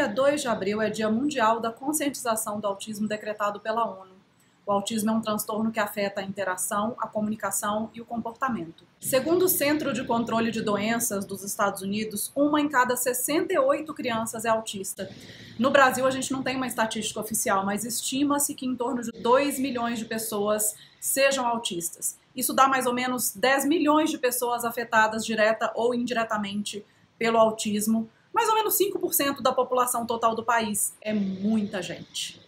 Dia 2 de abril é Dia Mundial da Conscientização do Autismo decretado pela ONU. O autismo é um transtorno que afeta a interação, a comunicação e o comportamento. Segundo o Centro de Controle de Doenças dos Estados Unidos, uma em cada 68 crianças é autista. No Brasil, a gente não tem uma estatística oficial, mas estima-se que em torno de 2 milhões de pessoas sejam autistas. Isso dá mais ou menos 10 milhões de pessoas afetadas direta ou indiretamente pelo autismo, mais ou menos 5% da população total do país. É muita gente.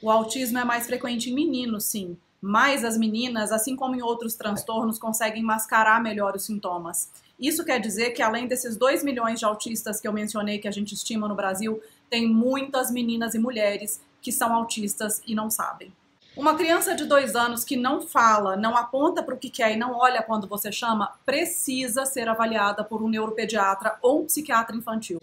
O autismo é mais frequente em meninos, sim, mas as meninas, assim como em outros transtornos, conseguem mascarar melhor os sintomas. Isso quer dizer que, além desses 2 milhões de autistas que eu mencionei, que a gente estima no Brasil, tem muitas meninas e mulheres que são autistas e não sabem. Uma criança de 2 anos que não fala, não aponta para o que quer e não olha quando você chama, precisa ser avaliada por um neuropediatra ou um psiquiatra infantil.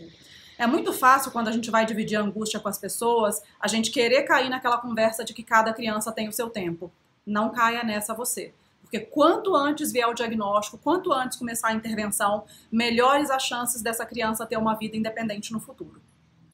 É muito fácil, quando a gente vai dividir a angústia com as pessoas, a gente querer cair naquela conversa de que cada criança tem o seu tempo. Não caia nessa você. Porque quanto antes vier o diagnóstico, quanto antes começar a intervenção, melhores as chances dessa criança ter uma vida independente no futuro.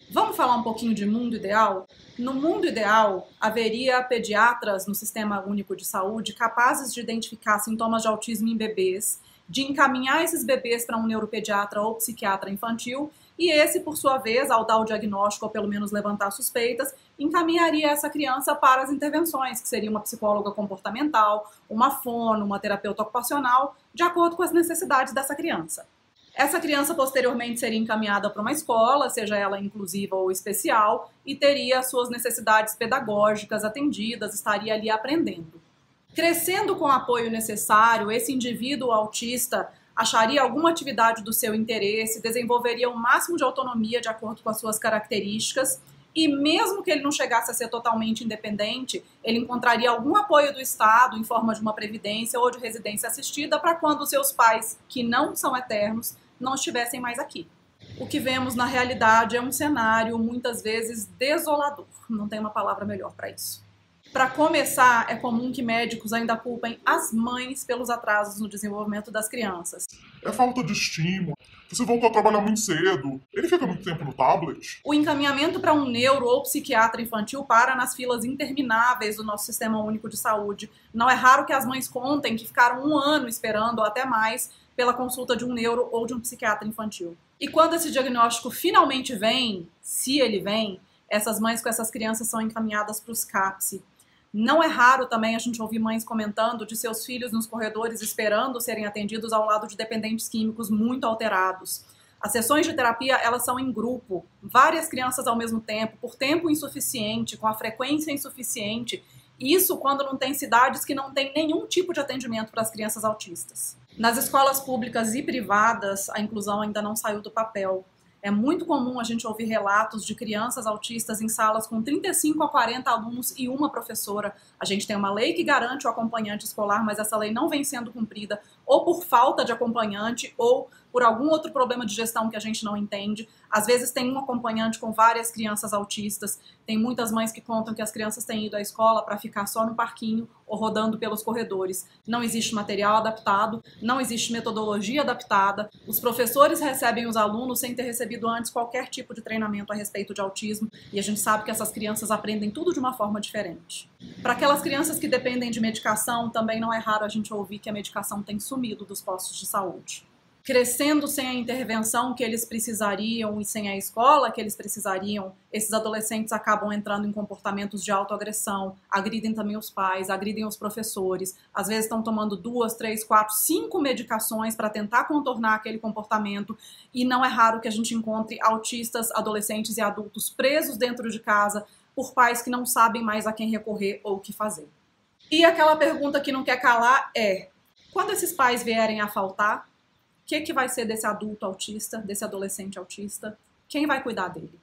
Vamos falar um pouquinho de mundo ideal? No mundo ideal, haveria pediatras no Sistema Único de Saúde capazes de identificar sintomas de autismo em bebês, de encaminhar esses bebês para um neuropediatra ou psiquiatra infantil, e esse, por sua vez, ao dar o diagnóstico ou pelo menos levantar suspeitas, encaminharia essa criança para as intervenções, que seria uma psicóloga comportamental, uma fono, uma terapeuta ocupacional, de acordo com as necessidades dessa criança. Essa criança posteriormente seria encaminhada para uma escola, seja ela inclusiva ou especial, e teria suas necessidades pedagógicas atendidas, estaria ali aprendendo. Crescendo com o apoio necessário, esse indivíduo autista acharia alguma atividade do seu interesse, desenvolveria o máximo de autonomia de acordo com as suas características, e mesmo que ele não chegasse a ser totalmente independente, ele encontraria algum apoio do Estado em forma de uma previdência ou de residência assistida para quando seus pais, que não são eternos, não estivessem mais aqui. O que vemos na realidade é um cenário muitas vezes desolador. Não tem uma palavra melhor para isso. Para começar, é comum que médicos ainda culpem as mães pelos atrasos no desenvolvimento das crianças. É falta de estímulo. Você voltou a trabalhar muito cedo. Ele fica muito tempo no tablet. O encaminhamento para um neuro ou psiquiatra infantil para nas filas intermináveis do nosso Sistema Único de Saúde. Não é raro que as mães contem que ficaram um ano esperando, ou até mais, pela consulta de um neuro ou de um psiquiatra infantil. E quando esse diagnóstico finalmente vem, se ele vem, essas mães com essas crianças são encaminhadas para os CAPS. Não é raro também a gente ouvir mães comentando de seus filhos nos corredores esperando serem atendidos ao lado de dependentes químicos muito alterados. As sessões de terapia, elas são em grupo, várias crianças ao mesmo tempo, por tempo insuficiente, com a frequência insuficiente. Isso quando não tem cidades que não tem nenhum tipo de atendimento para as crianças autistas. Nas escolas públicas e privadas, a inclusão ainda não saiu do papel. É muito comum a gente ouvir relatos de crianças autistas em salas com 35 a 40 alunos e uma professora. A gente tem uma lei que garante o acompanhante escolar, mas essa lei não vem sendo cumprida, ou por falta de acompanhante, ou por algum outro problema de gestão que a gente não entende. Às vezes tem um acompanhante com várias crianças autistas. Tem muitas mães que contam que as crianças têm ido à escola para ficar só no parquinho ou rodando pelos corredores. Não existe material adaptado, não existe metodologia adaptada. Os professores recebem os alunos sem ter recebido antes qualquer tipo de treinamento a respeito de autismo, e a gente sabe que essas crianças aprendem tudo de uma forma diferente. Para aquelas crianças que dependem de medicação, também não é raro a gente ouvir que a medicação tem sumido dos postos de saúde. Crescendo sem a intervenção que eles precisariam e sem a escola que eles precisariam, esses adolescentes acabam entrando em comportamentos de autoagressão, agridem também os pais, agridem os professores, às vezes estão tomando 2, 3, 4, 5 medicações para tentar contornar aquele comportamento, e não é raro que a gente encontre autistas, adolescentes e adultos presos dentro de casa por pais que não sabem mais a quem recorrer ou o que fazer. E aquela pergunta que não quer calar é: quando esses pais vierem a faltar, o que vai ser desse adulto autista, desse adolescente autista? Quem vai cuidar dele?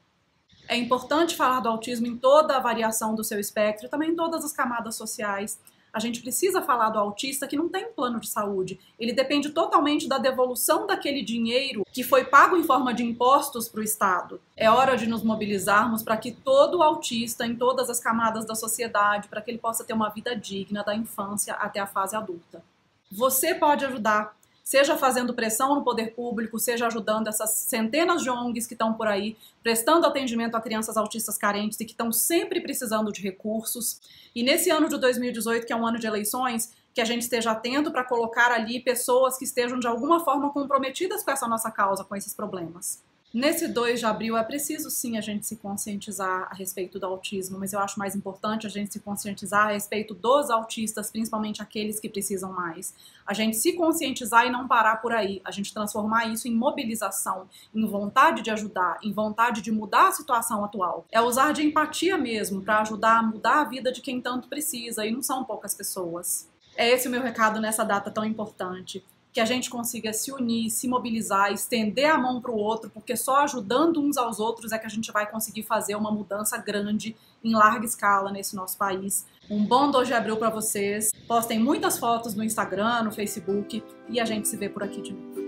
É importante falar do autismo em toda a variação do seu espectro, também em todas as camadas sociais. A gente precisa falar do autista que não tem plano de saúde. Ele depende totalmente da devolução daquele dinheiro que foi pago em forma de impostos para o Estado. É hora de nos mobilizarmos para que todo autista, em todas as camadas da sociedade, para que ele possa ter uma vida digna da infância até a fase adulta. Você pode ajudar. seja fazendo pressão no poder público, seja ajudando essas centenas de ONGs que estão por aí, prestando atendimento a crianças autistas carentes e que estão sempre precisando de recursos. E nesse ano de 2018, que é um ano de eleições, que a gente esteja atento para colocar ali pessoas que estejam de alguma forma comprometidas com essa nossa causa, com esses problemas. Nesse 2 de abril é preciso sim a gente se conscientizar a respeito do autismo, mas eu acho mais importante a gente se conscientizar a respeito dos autistas, principalmente aqueles que precisam mais. A gente se conscientizar e não parar por aí, a gente transformar isso em mobilização, em vontade de ajudar, em vontade de mudar a situação atual. É usar de empatia mesmo para ajudar a mudar a vida de quem tanto precisa, e não são poucas pessoas. É esse o meu recado nessa data tão importante. Que a gente consiga se unir, se mobilizar, estender a mão para o outro, porque só ajudando uns aos outros é que a gente vai conseguir fazer uma mudança grande, em larga escala, nesse nosso país. Um bom 2 de abril para vocês. Postem muitas fotos no Instagram, no Facebook, e a gente se vê por aqui de novo.